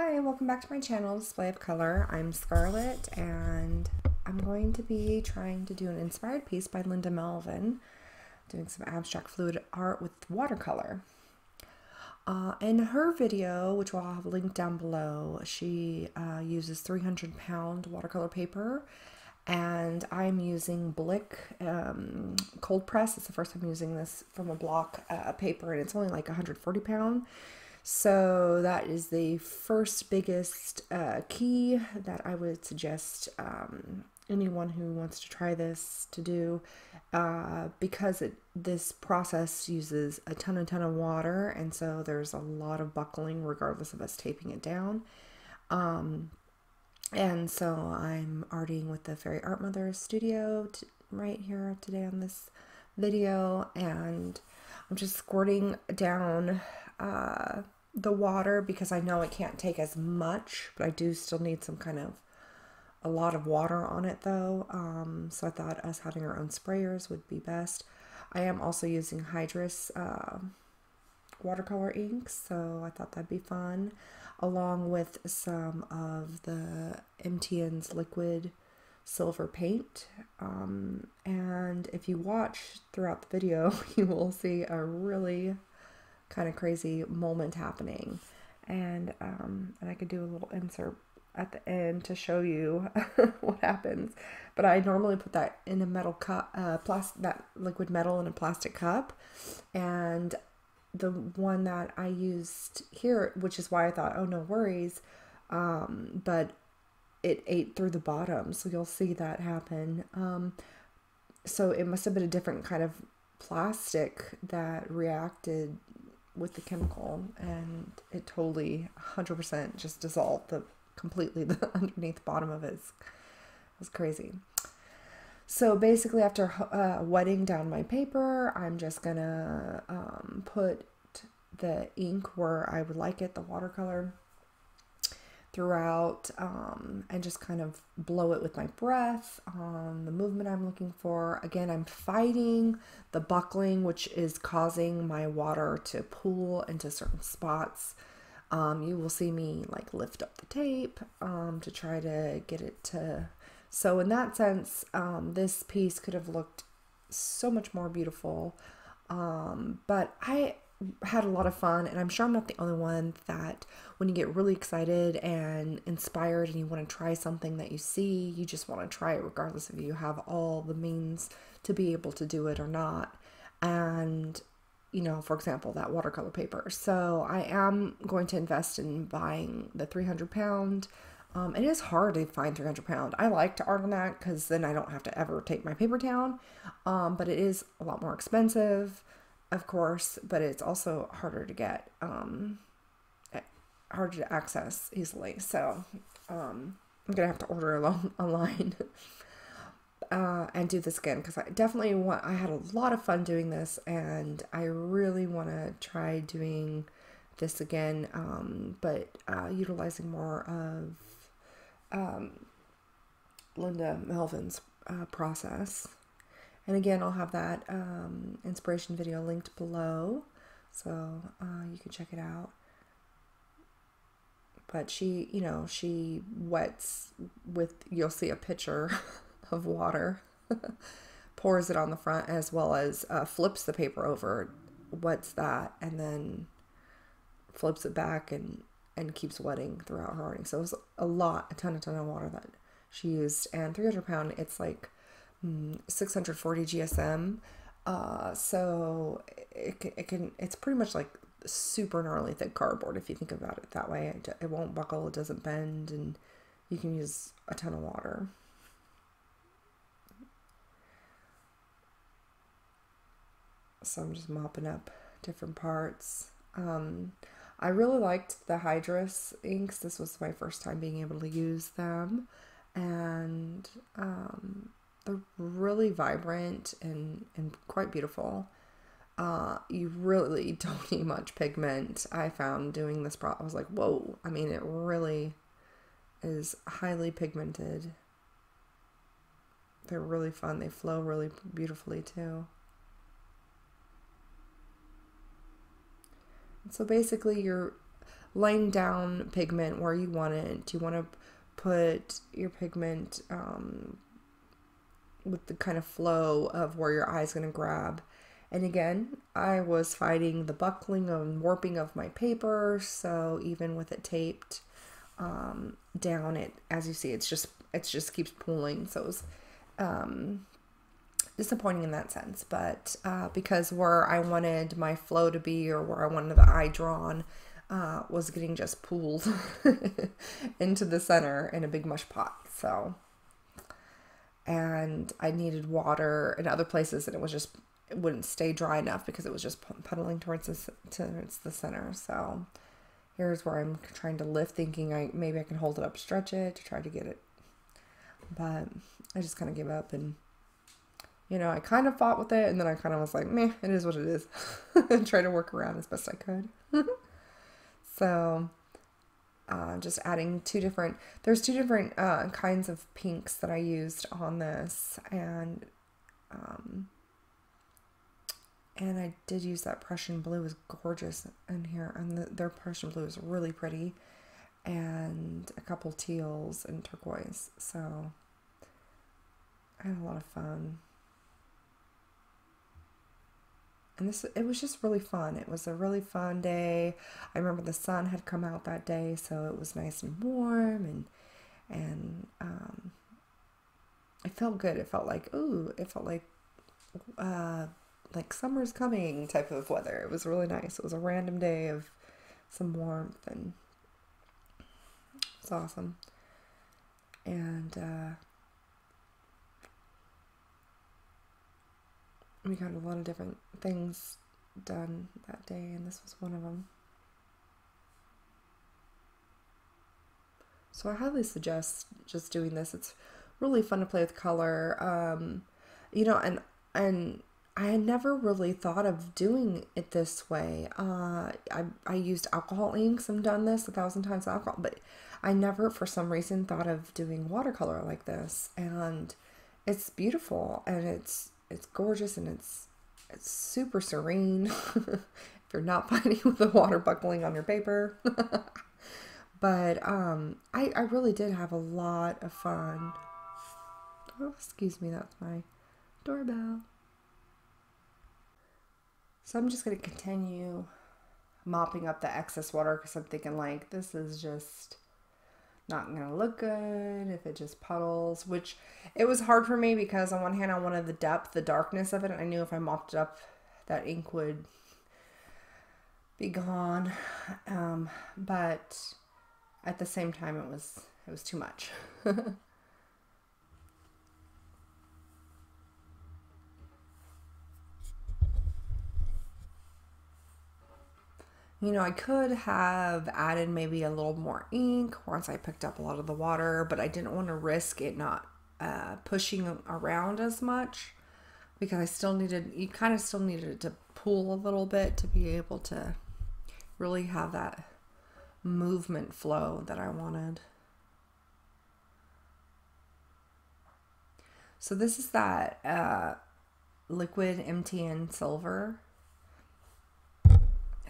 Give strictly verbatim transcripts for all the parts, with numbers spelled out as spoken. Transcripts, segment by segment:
Hi, welcome back to my channel, Display of Color. I'm Scarlett, and I'm going to be trying to do an inspired piece by Linda Melvin, doing some abstract fluid art with watercolor. Uh, in her video, which I'll have linked down below, she uh, uses three hundred pound watercolor paper, and I'm using Blick um, Cold Press. It's the first time using this from a block uh, paper, and it's only like one hundred forty pound. So that is the first biggest uh, key that I would suggest um, anyone who wants to try this to do, uh, because it, this process uses a ton and ton of water, and so there's a lot of buckling regardless of us taping it down. Um, and so I'm arting with the Fairy Art Mother studio t right here today on this video, and I'm just squirting down uh, the water because I know it can't take as much, but I do still need some kind of a lot of water on it though. Um, so I thought us having our own sprayers would be best. I am also using Hydrus uh, watercolor ink, so I thought that'd be fun, along with some of the M T N's liquid silver paint. Um, and if you watch throughout the video, you will see a really kind of crazy moment happening, and um, and I could do a little insert at the end to show you what happens. But I normally put that in a metal cup, uh, plastic, that liquid metal in a plastic cup, and the one that I used here, which is why I thought, oh, no worries, um, but it ate through the bottom, so you'll see that happen. Um, so it must have been a different kind of plastic that reacted with the chemical, and it totally one hundred percent just dissolved the completely the underneath the bottom of it. It was crazy. So basically, after uh, wetting down my paper, I'm just gonna um, put the ink where I would like it, the watercolor, throughout, um, and just kind of blow it with my breath on the movement I'm looking for. Again, I'm fighting the buckling, which is causing my water to pool into certain spots. Um, you will see me like lift up the tape um, to try to get it to, so in that sense, um, this piece could have looked so much more beautiful, um, but I had a lot of fun, and I'm sure I'm not the only one that when you get really excited and inspired and you want to try something that you see, you just want to try it regardless if you have all the means to be able to do it or not. And, you know, for example, that watercolor paper. So I am going to invest in buying the three hundred pound. Um, it is hard to find three hundred pound. I like to art on that because then I don't have to ever tape my paper down. Um, but it is a lot more expensive, of course, but it's also harder to get, um, harder to access easily. So, um, I'm going to have to order along online, uh, and do this again, cause I definitely want, I had a lot of fun doing this, and I really want to try doing this again. Um, but, uh, utilizing more of, um, Linda Melvin's, uh, process. And again, I'll have that um, inspiration video linked below, so uh, you can check it out. But she, you know, she wets with, you'll see a pitcher of water, pours it on the front, as well as uh, flips the paper over, wets that, and then flips it back and, and keeps wetting throughout her arting. So it was a lot, a ton, a ton of water that she used. And three hundred pound, it's like six hundred forty G S M, uh, so it, it can, it's pretty much like super gnarly thick cardboard if you think about it that way. It, it won't buckle, it doesn't bend, and you can use a ton of water. So I'm just mopping up different parts. Um, I really liked the Hydrus inks. This was my first time being able to use them, and um, they're really vibrant and, and quite beautiful. Uh, you really don't need much pigment. I found doing this pro I was like, whoa. I mean, it really is highly pigmented. They're really fun. They flow really beautifully too. And so basically, you're laying down pigment where you want it. Do you want to put your pigment um, with the kind of flow of where your eye's going to grab? And again, I was fighting the buckling and warping of my paper, so even with it taped um, down, it as you see, it's just it just keeps pulling. So it was um, disappointing in that sense, but uh, because where I wanted my flow to be, or where I wanted the eye drawn, uh, was getting just pulled into the center in a big mush pot. So, and I needed water in other places, and it was just. It wouldn't stay dry enough because it was just puddling towards the, towards the center. So here's where I'm trying to lift, thinking I maybe I can hold it up, stretch it to try to get it. But I just kind of gave up, and, you know, I kind of fought with it, and then I kind of was like, meh, it is what it is. And try to work around as best I could. So uh, just adding two different, there's two different uh, kinds of pinks that I used on this. And, um, And I did use that Prussian blue. Is gorgeous in here, and the, their Prussian blue is really pretty, and a couple teals and turquoise. So I had a lot of fun, and this it was just really fun. It was a really fun day. I remember the sun had come out that day, so it was nice and warm, and and um, it felt good. It felt like ooh, it felt like. Uh, like summer's coming type of weather. It was really nice. It was a random day of some warmth, and it's awesome. And uh, we got a lot of different things done that day, and this was one of them. So I highly suggest just doing this. It's really fun to play with color. Um, you know, and and I had never really thought of doing it this way. Uh, I, I used alcohol inks. I've done this a thousand times alcohol, but I never, for some reason, thought of doing watercolor like this. And it's beautiful, and it's it's gorgeous, and it's it's super serene. If you're not fighting with the water buckling on your paper. But um, I, I really did have a lot of fun. Oh, excuse me, that's my doorbell. So I'm just going to continue mopping up the excess water, because I'm thinking, like, this is just not going to look good if it just puddles, which it was hard for me because on one hand I wanted the depth, the darkness of it. And I knew if I mopped it up, that ink would be gone. Um, but at the same time, it was, it was too much. You know, I could have added maybe a little more ink once I picked up a lot of the water, but I didn't want to risk it not uh, pushing around as much, because I still needed, you kind of still needed it to pool a little bit to be able to really have that movement flow that I wanted. So this is that uh, liquid M T N silver.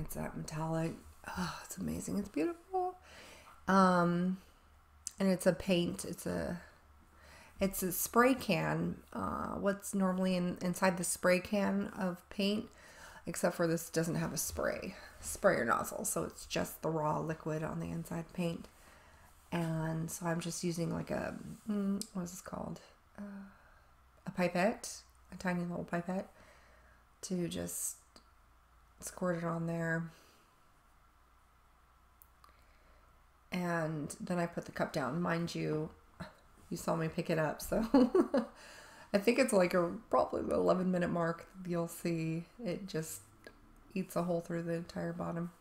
It's that metallic. Oh, it's amazing. It's beautiful. Um, and it's a paint. It's a, it's a spray can. Uh, what's normally in, inside the spray can of paint, except for this doesn't have a spray, sprayer nozzle. So it's just the raw liquid on the inside paint. And so I'm just using like a, what is this called? Uh, a pipette, a tiny little pipette, to just squirt it on there, and then I put the cup down. Mind you, you saw me pick it up, so I think it's like a probably the eleven minute mark. You'll see it just eats a hole through the entire bottom.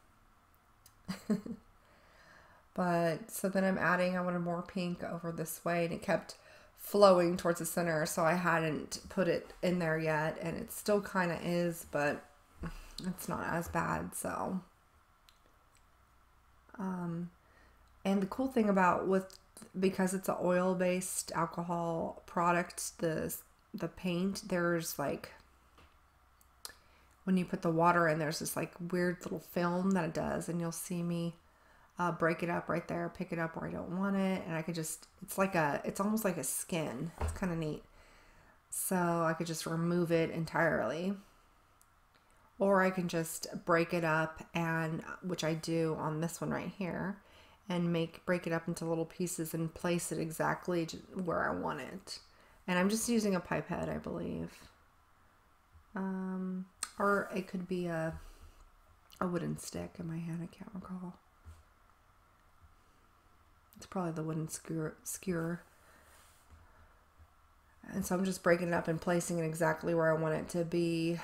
But so then I'm adding, I wanted more pink over this way, and it kept flowing towards the center, so I hadn't put it in there yet, and it still kind of is, but it's not as bad. So um and the cool thing about with because it's an oil-based alcohol product, the the paint, there's like when you put the water in, there's this like weird little film that it does, and you'll see me uh, break it up right there, pick it up where I don't want it. And I could just, it's like a, it's almost like a skin. It's kind of neat. So I could just remove it entirely, or I can just break it up, and which I do on this one right here, and make break it up into little pieces and place it exactly where I want it. And I'm just using a pipette, I believe. Um, or it could be a, a wooden stick in my hand, I can't recall. It's probably the wooden skewer. skewer. And so I'm just breaking it up and placing it exactly where I want it to be.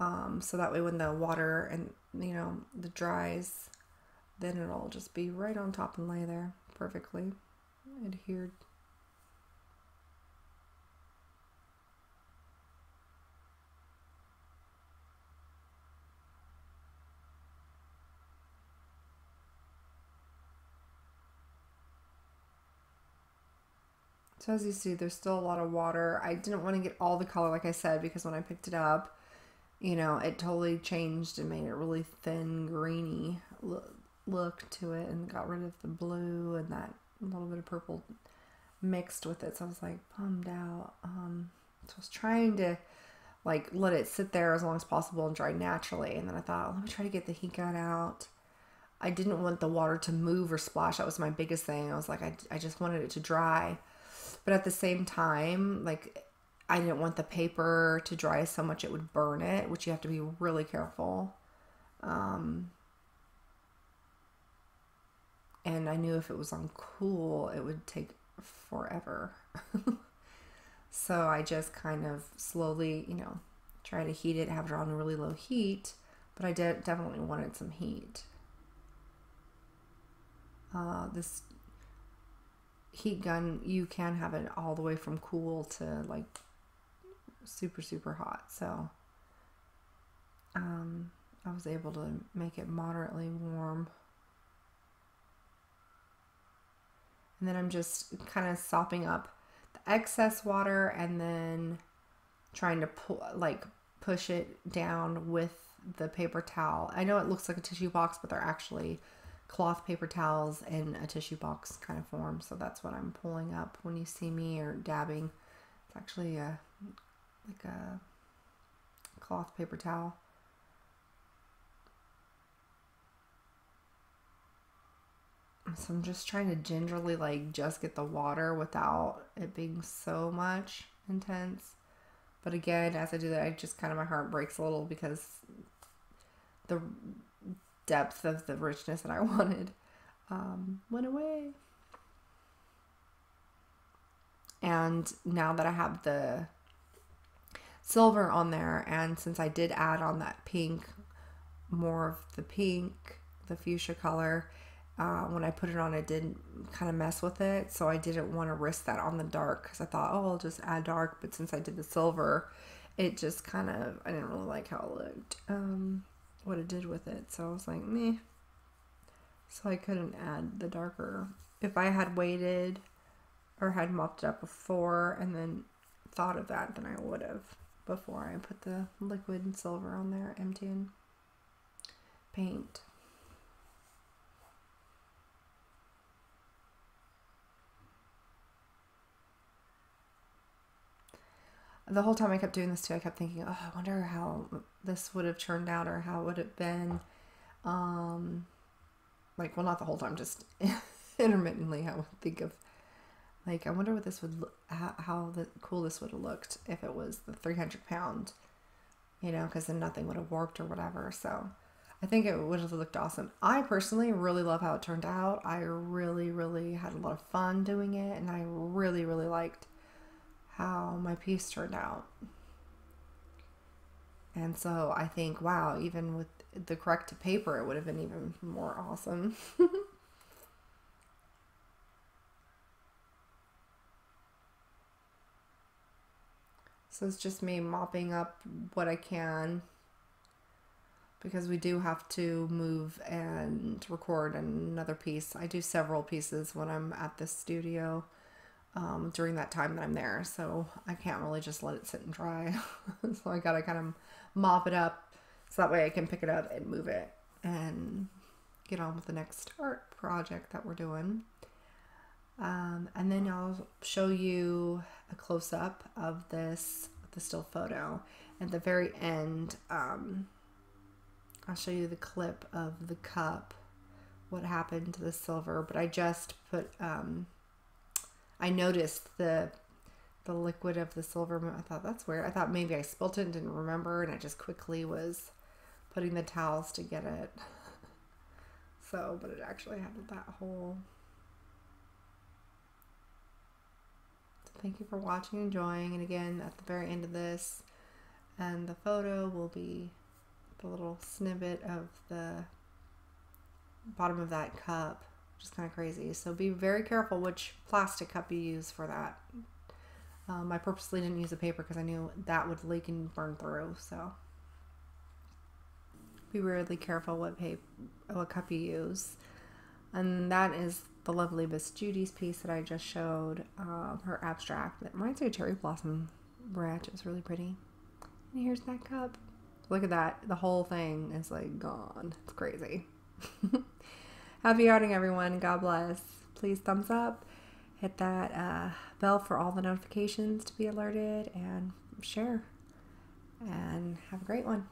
Um, so that way when the water and, you know, the dries, then it'll just be right on top and lay there perfectly adhered. So as you see, there's still a lot of water. I didn't want to get all the color, like I said, because when I picked it up, you know, it totally changed and made it really thin, greeny look to it, and got rid of the blue and that little bit of purple mixed with it. So I was like bummed out. Um, so I was trying to like let it sit there as long as possible and dry naturally. And then I thought, let me try to get the heat gun out. I didn't want the water to move or splash. That was my biggest thing. I was like, I, I just wanted it to dry. But at the same time, like, I didn't want the paper to dry so much it would burn it, which you have to be really careful. Um, and I knew if it was on cool, it would take forever. So I just kind of slowly, you know, try to heat it, have it on really low heat, but I de- definitely wanted some heat. Uh, this... heat gun, you can have it all the way from cool to like super super hot, so um, I was able to make it moderately warm. And then I'm just kind of sopping up the excess water and then trying to pull, like push it down with the paper towel. I know it looks like a tissue box, but they're actually cloth paper towels in a tissue box kind of form. So that's what I'm pulling up when you see me or dabbing. It's actually a, like a cloth paper towel. So I'm just trying to gingerly like just get the water without it being so much intense. But again, as I do that, I just kind of, my heart breaks a little because the depth of the richness that I wanted um, went away. And now that I have the silver on there, and since I did add on that pink, more of the pink, the fuchsia color, uh, when I put it on, it did kind of mess with it, so I didn't want to risk that on the dark, because I thought, oh, I'll just add dark, but since I did the silver, it just kind of, I didn't really like how it looked. Um, what it did with it, so I was like, meh. So I couldn't add the darker. If I had waited or had mopped it up before and then thought of that, then I would have before I put the liquid and silver on there, M T N paint. The whole time I kept doing this too, I kept thinking, oh, I wonder how this would have turned out, or how would it have been. Um, like, well, not the whole time, just intermittently, I would think of, like, I wonder what this would, how, how the, cool this would have looked if it was the three hundred pound, you know, because then nothing would have warped or whatever. So I think it would have looked awesome. I personally really love how it turned out. I really, really had a lot of fun doing it, and I really, really liked how my piece turned out. And so I think, wow, even with the correct paper, it would have been even more awesome. So it's just me mopping up what I can, because we do have to move and record another piece. I do several pieces when I'm at the studio. Um, during that time that I'm there, so I can't really just let it sit and dry. So I gotta kind of mop it up so that way I can pick it up and move it and get on with the next art project that we're doing. Um, and then I'll show you a close-up of this, the still photo. At the very end, um, I'll show you the clip of the cup, what happened to the silver, but I just put, um, I noticed the the liquid of the silver. I thought, that's weird. I thought maybe I spilt it and didn't remember, and I just quickly was putting the towels to get it. So, but it actually had that whole... Thank you for watching and enjoying, and again, at the very end of this, and the photo will be the little snippet of the bottom of that cup, which is kind of crazy. So be very careful which plastic cup you use for that. Um, I purposely didn't use a paper because I knew that would leak and burn through, so be really careful what, paper, what cup you use. And that is the lovely Miss Judy's piece that I just showed, um, her abstract. It reminds me of cherry blossom branch. It's really pretty. And here's that cup. Look at that. The whole thing is like gone. It's crazy. Happy outing, everyone. God bless. Please thumbs up. Hit that uh, bell for all the notifications to be alerted, and share. And have a great one.